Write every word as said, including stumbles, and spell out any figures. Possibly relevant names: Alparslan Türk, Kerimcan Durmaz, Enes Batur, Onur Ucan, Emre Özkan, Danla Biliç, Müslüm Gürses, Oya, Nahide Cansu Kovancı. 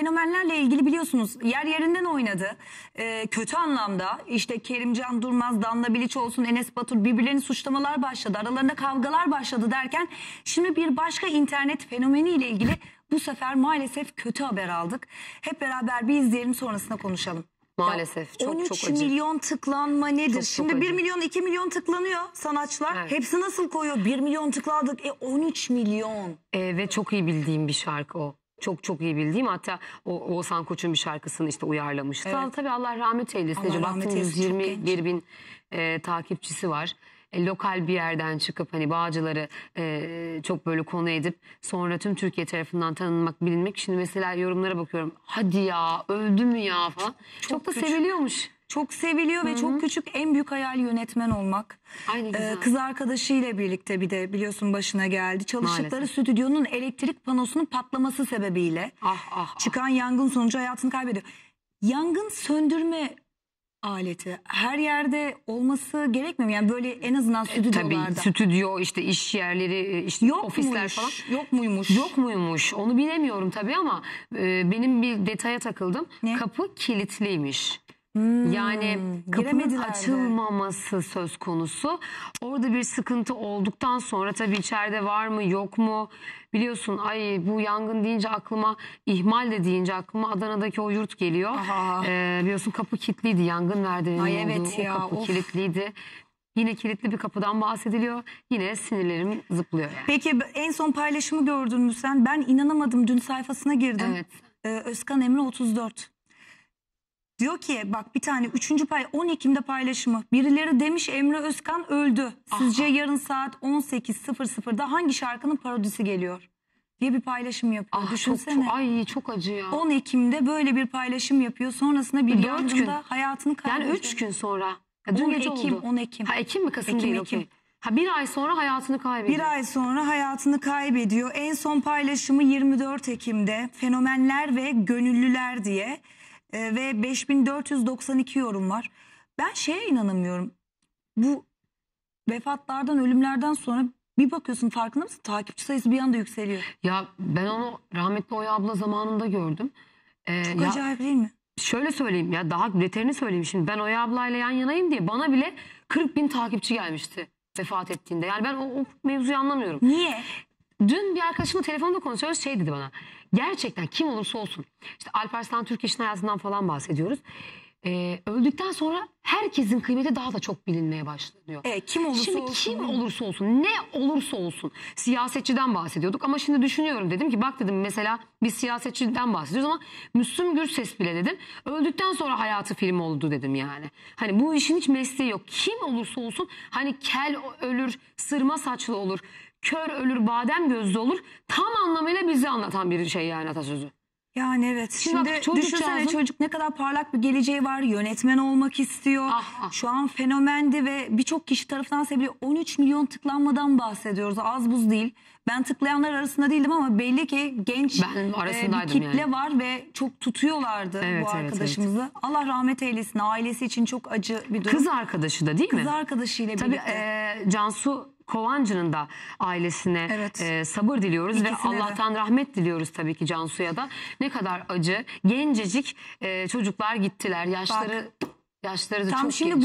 fenomenlerle ilgili biliyorsunuz yer yerinden oynadı. E, kötü anlamda işte Kerimcan Durmaz, Danla Biliç olsun, Enes Batur birbirlerini suçlamalar başladı. Aralarında kavgalar başladı derken şimdi bir başka internet fenomeniyle ilgili bu sefer maalesef kötü haber aldık. Hep beraber bir izleyelim, sonrasında konuşalım. Maalesef ya, çok çok acı. on üç milyon tıklanma nedir? Çok, Şimdi çok bir milyon iki milyon tıklanıyor sanatçılar. Evet. Hepsi nasıl koyuyor? bir milyon tıkladık. E on üç milyon. E, ve çok iyi bildiğim bir şarkı o. Çok çok iyi bildiğim, hatta o Oğuzhan Koç'un bir şarkısını işte uyarlamıştı. Evet. Tabii Allah rahmet eylesin. Allah rahmet eylesin. yüz yirmi bir bin e, takipçisi var. Lokal bir yerden çıkıp hani Bağcılar'ı e, çok böyle konu edip sonra tüm Türkiye tarafından tanınmak, bilinmek. Şimdi mesela yorumlara bakıyorum, hadi ya öldü mü ya falan. Çok, çok da küçük. Seviliyormuş. Çok seviliyor. Hı-hı. Ve çok küçük, en büyük hayal yönetmen olmak. Aynı güzel. Ee, kız arkadaşıyla birlikte bir de biliyorsun başına geldi. Çalıştıkları maalesef stüdyonun elektrik panosunun patlaması sebebiyle ah, ah, çıkan ah. yangın sonucu hayatını kaybediyor. Yangın söndürme aleti her yerde olması gerekmiyor. Yani böyle en azından stüdyolarda. E, tabii stüdyo, işte iş yerleri, işte yok ofisler muymuş, falan. Yok muymuş? Yok muymuş? Onu bilemiyorum tabii ama e, benim bir detaya takıldım. Ne? Kapı kilitliymiş. Hmm, yani kapının açılmaması söz konusu. Orada bir sıkıntı olduktan sonra tabii içeride var mı yok mu biliyorsun. Ay bu yangın deyince aklıma, ihmal de deyince aklıma Adana'daki o yurt geliyor. Ee, biliyorsun kapı kilitliydi, yangın verdiğinin olduğu evet ya, kapı of. kilitliydi. Yine kilitli bir kapıdan bahsediliyor. Yine sinirlerim zıplıyor. Yani. Peki en son paylaşımı gördün mü sen? Ben inanamadım, dün sayfasına girdim. Evet. Ee, Özkan Emre otuz dört. Diyor ki bak bir tane üçüncü pay on Ekim'de paylaşımı. Birileri demiş Emre Özkan öldü. Sizce aha, yarın saat on sekiz sıfır sıfır'da hangi şarkının parodisi geliyor diye bir paylaşım yapıyor. Ah, düşünsene. Çok, çok, ay çok acı ya. on Ekim'de böyle bir paylaşım yapıyor. Sonrasında bir yangında hayatını kaybediyor. Yani üç gün sonra. Ya, dün on Ekim, on Ekim. Ha, Ekim mi Kasım Ekim, değil Ekim. Okay. Ha, bir ay sonra hayatını kaybediyor. Bir ay sonra hayatını kaybediyor. En son paylaşımı yirmi dört Ekim'de. Fenomenler ve gönüllüler diye. Ve beş bin dört yüz doksan iki yorum var. Ben şeye inanamıyorum. Bu vefatlardan, ölümlerden sonra bir bakıyorsun, farkında mısın? Takipçi sayısı bir anda yükseliyor. Ya ben onu rahmetli Oya abla zamanında gördüm. Ee, Çok ya, acayip değil mi? Şöyle söyleyeyim ya, daha beterini söyleyeyim. Şimdi ben Oya ablayla yan yanayım diye bana bile kırk bin takipçi gelmişti vefat ettiğinde. Yani ben o, o mevzuyu anlamıyorum. Niye? Dün bir arkadaşımla telefonda konuşuyoruz, şey dedi bana. Gerçekten kim olursa olsun, işte Alparslan Türk işin hayatından falan bahsediyoruz. Ee, öldükten sonra herkesin kıymeti daha da çok bilinmeye başlıyor. E, kim olursa şimdi olsun. Şimdi kim olursa olsun, ne olursa olsun. Siyasetçiden bahsediyorduk ama şimdi düşünüyorum, dedim ki bak dedim mesela biz siyasetçiden bahsediyoruz ama Müslüm Gürses bile dedim öldükten sonra hayatı film oldu dedim yani. Hani bu işin hiç mesleği yok. Kim olursa olsun, hani kel ölür, sırma saçlı olur, kör ölür, badem gözlü olur. Tam anlamıyla bizi anlatan bir şey yani atasözü. Yani evet. Şimdi, Şimdi düşünsene, çocuk ne kadar parlak bir geleceği var. Yönetmen olmak istiyor. Ah, ah. Şu an fenomendi ve birçok kişi tarafından seviliyor. on üç milyon tıklanmadan bahsediyoruz. Az buz değil. Ben tıklayanlar arasında değildim ama belli ki genç e, bir kitle yani var ve çok tutuyorlardı evet, bu arkadaşımızı. Evet, evet. Allah rahmet eylesin. Ailesi için çok acı bir durum. Kız arkadaşı da değil mi? Kız arkadaşıyla tabii, birlikte. E, Cansu Kovancı'nın da ailesine evet, e, sabır diliyoruz. İkisine ve Allah'tan de rahmet diliyoruz tabii ki Cansu'ya da. Ne kadar acı, gencecik e, çocuklar gittiler. Yaşları, bak, yaşları da tam çok şimdi genç. Bu